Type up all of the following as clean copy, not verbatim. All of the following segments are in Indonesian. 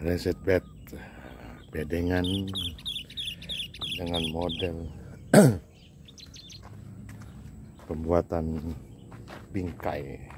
Reset bed, bedengan dengan model pembuatan bingkai.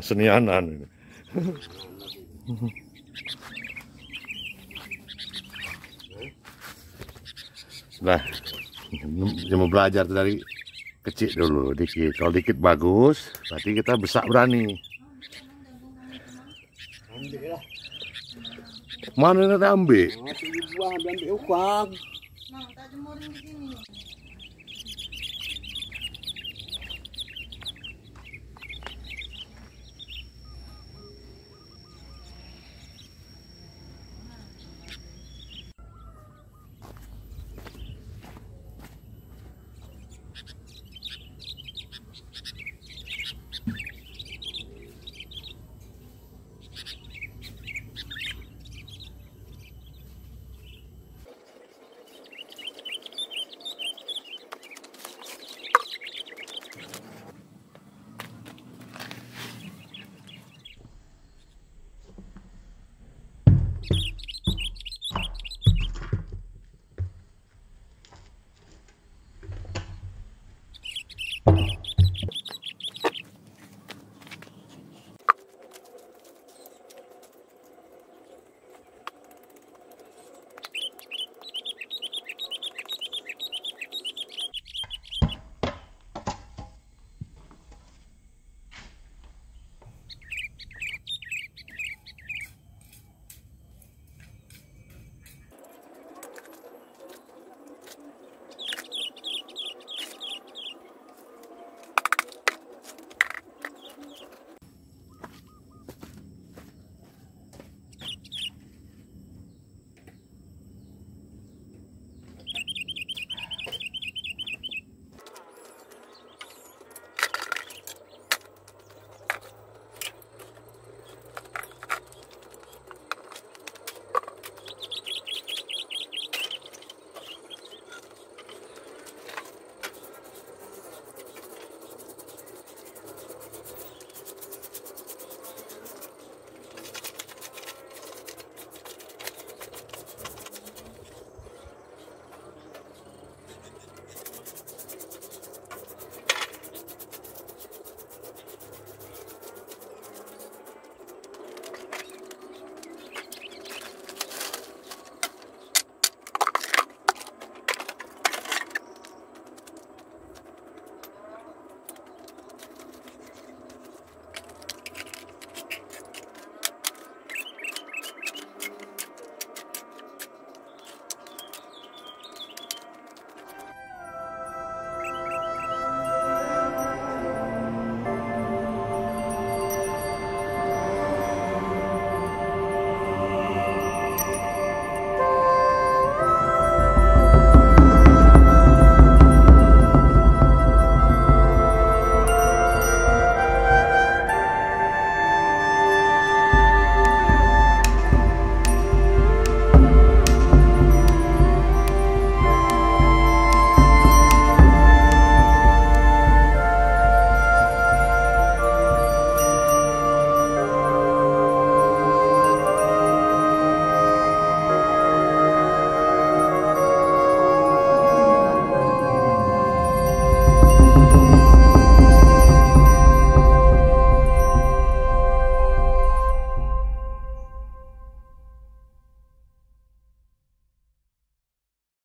Senianan. Nah, dia mau belajar dari kecil dulu, dikit. Kalau dikit bagus, berarti kita besar berani. Mana nak ambil?